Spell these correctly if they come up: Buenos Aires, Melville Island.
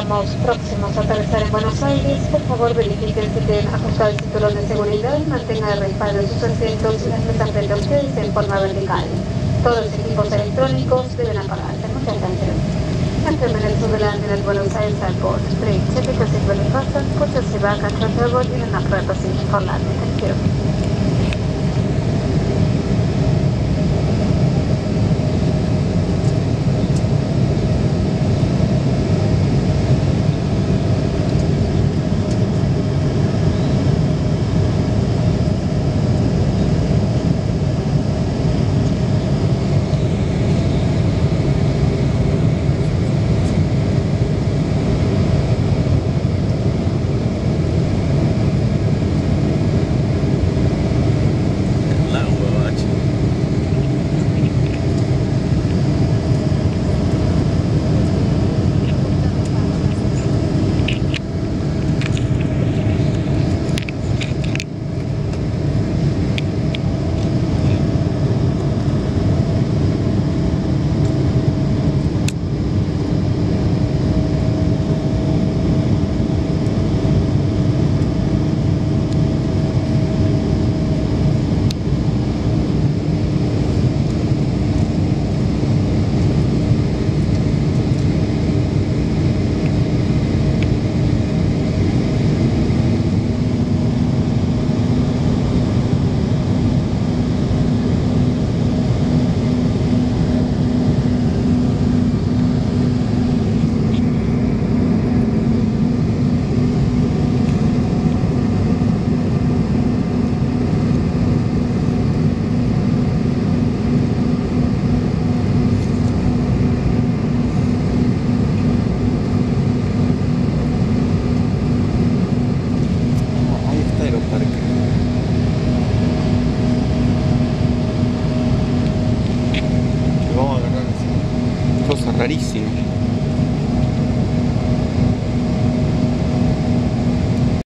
Estamos próximos a aterrizar en Buenos Aires. Por favor, verifiquen que tienen ajustado el cinturón de seguridad y mantengan el respaldo de sus asientos y las mesas frente a ustedes en forma vertical. Todos los equipos electrónicos deben apagarse. Muchas gracias. Las terminales subirán en el Buenos Aires Airport. Break, típico símbolo de pasta, coches se bajan, transporte y una prueba sin informarle. Thank you. Rarísimo.